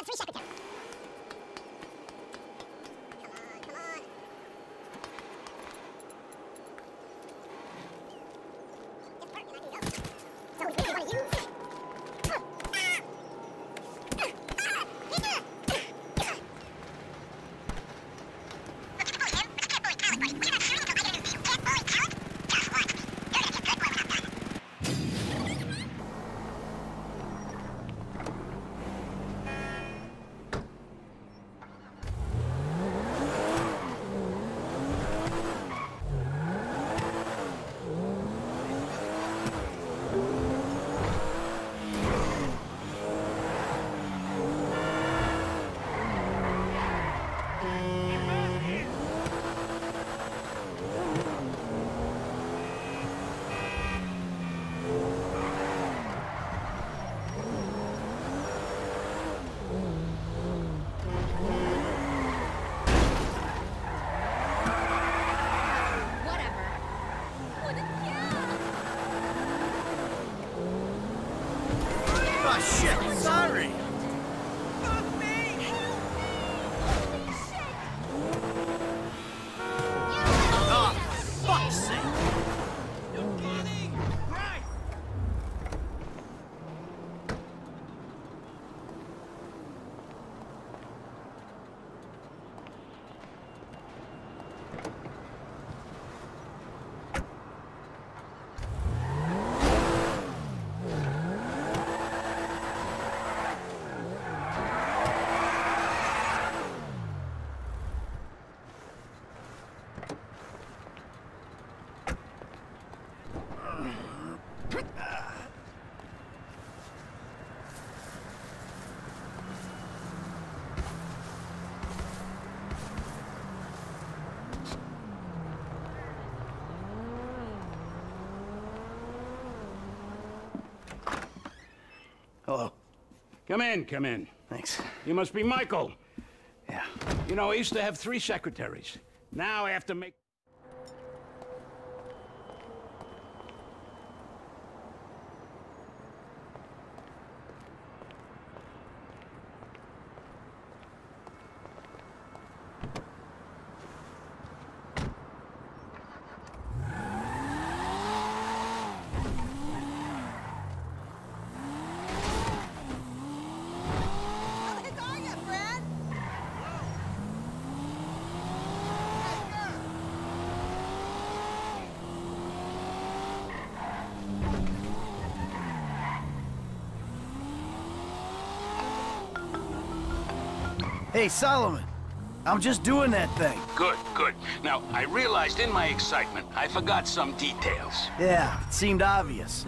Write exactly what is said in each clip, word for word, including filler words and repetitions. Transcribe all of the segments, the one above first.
have three seconds. Come on, come on. It's working, I can go. So we really want to use it. Hello. Come in, come in. Thanks. You must be Michael. Yeah. You know, I used to have three secretaries. Now I have to make... Hey, Solomon, I'm just doing that thing. Good, good. Now, I realized in my excitement, I forgot some details. Yeah, it seemed obvious.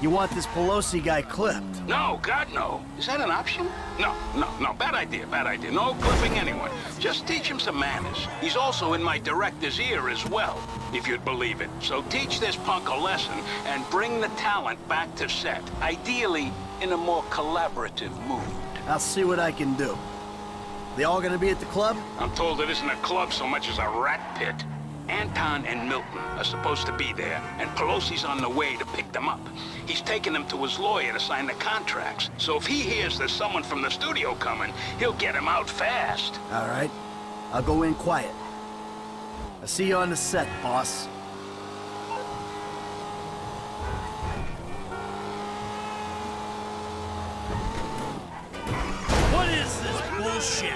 You want this Pelosi guy clipped. No, God, no. Is that an option? No, no, no. Bad idea, bad idea. No clipping anyone. Just teach him some manners. He's also in my director's ear as well, if you'd believe it. So teach this punk a lesson and bring the talent back to set, ideally in a more collaborative mood. I'll see what I can do. They all gonna be at the club? I'm told it isn't a club so much as a rat pit. Anton and Milton are supposed to be there, and Pelosi's on the way to pick them up. He's taking them to his lawyer to sign the contracts, so if he hears there's someone from the studio coming, he'll get him out fast. All right. I'll go in quiet. I'll see you on the set, boss. Shit.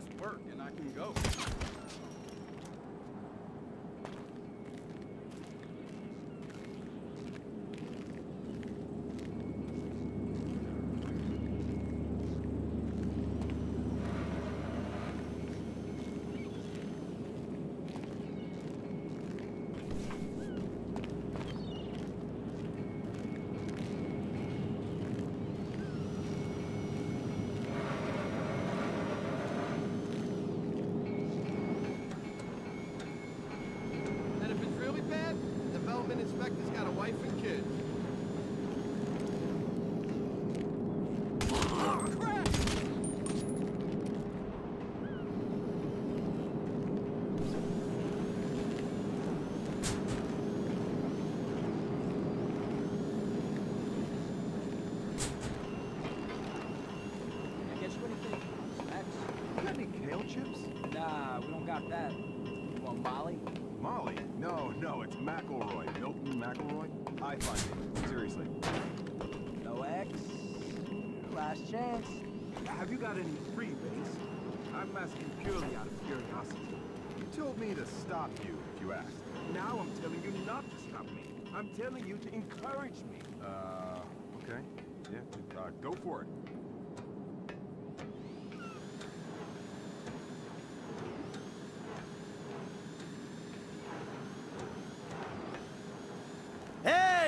just work and I can go. That. You want Molly? Molly? No, no, it's McElroy. Milton McElroy? I find it. Seriously. No X? Last chance. Have you got any free base? I'm asking purely out of curiosity. You told me to stop you if you asked. Now I'm telling you not to stop me. I'm telling you to encourage me. Uh, okay. Yeah, uh, go for it.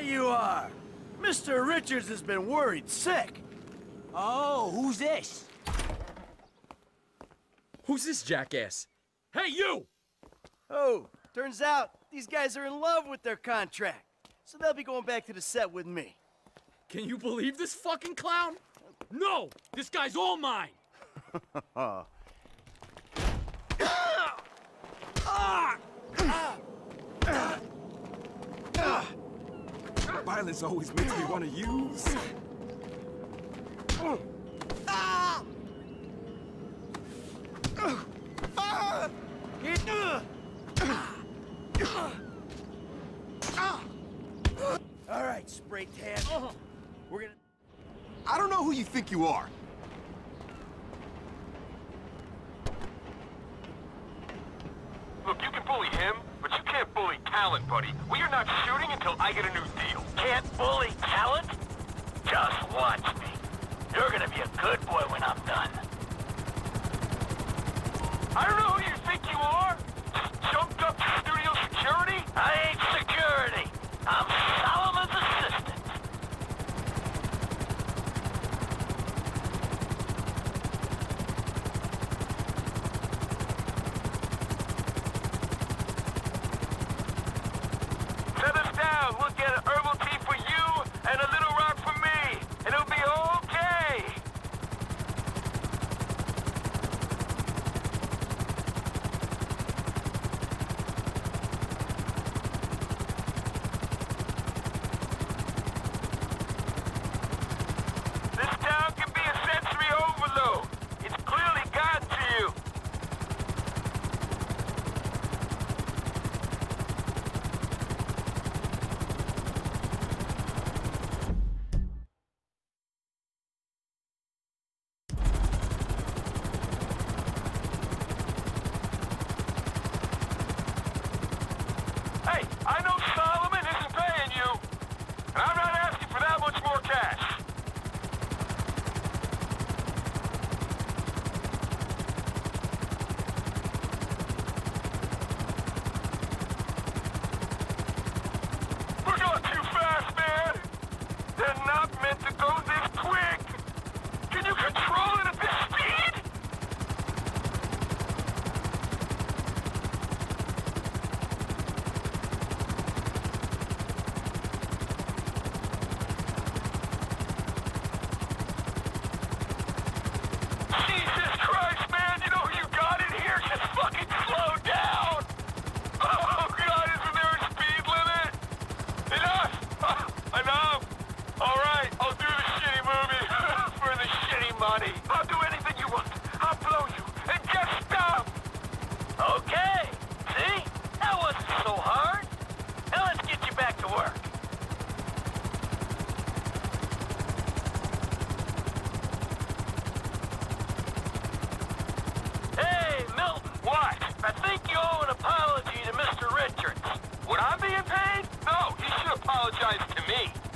You are! Mister Richards has been worried sick! Oh, who's this? Who's this jackass? Hey, you! Oh, turns out these guys are in love with their contract, so they'll be going back to the set with me. Can you believe this fucking clown? No! This guy's all mine! Ah! Ah! Violence always makes me want to use. All right, spray tan. We're gonna. I don't know who you think you are. Look, you can bully him, but you can't bully Talon, buddy. We are not shooting until I get a new deal. Can't bully Talon? Just watch me. You're gonna be a good boy when I'm done. I don't know who you think you are. Just jumped up to studio security? I ain't security. I'm Solomon's assistant.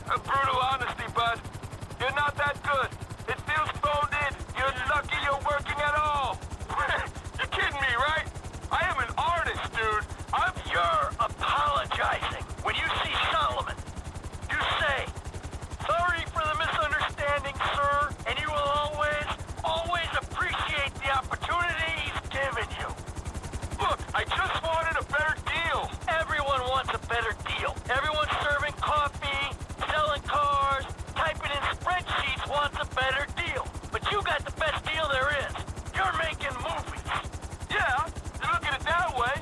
A brutal honesty, bud. You're not that good. It feels phoned in. You're lucky you're working at all. You're kidding me, right? I am an artist, dude. I'm your apologizing. When you see Solomon, you say, sorry for the misunderstanding, sir, and you will always, always appreciate the opportunity he's given you. Look, I just wanted a better deal. Everyone wants a better deal. Everyone serving coffee, selling cars, typing in spreadsheets wants a better deal. But you got the best deal there is. You're making movies. Yeah, you look at it that way.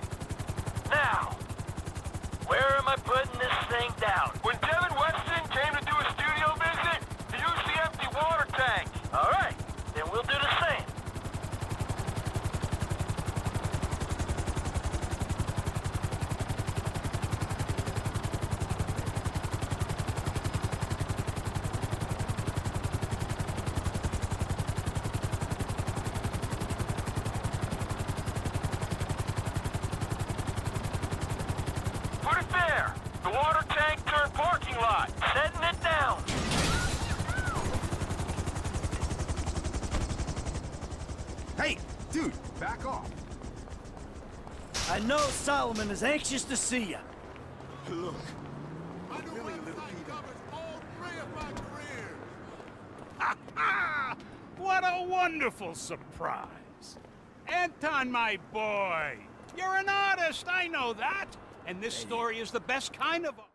Now, where am I putting this thing down? When Devin Weston came to do a studio visit, he used the empty water tank. All right, then we'll do the same. I know Solomon is anxious to see you. Look, my new website covers all three of my careers. Ha ha! What a wonderful surprise. Anton, my boy, you're an artist, I know that. And this story is the best kind of art.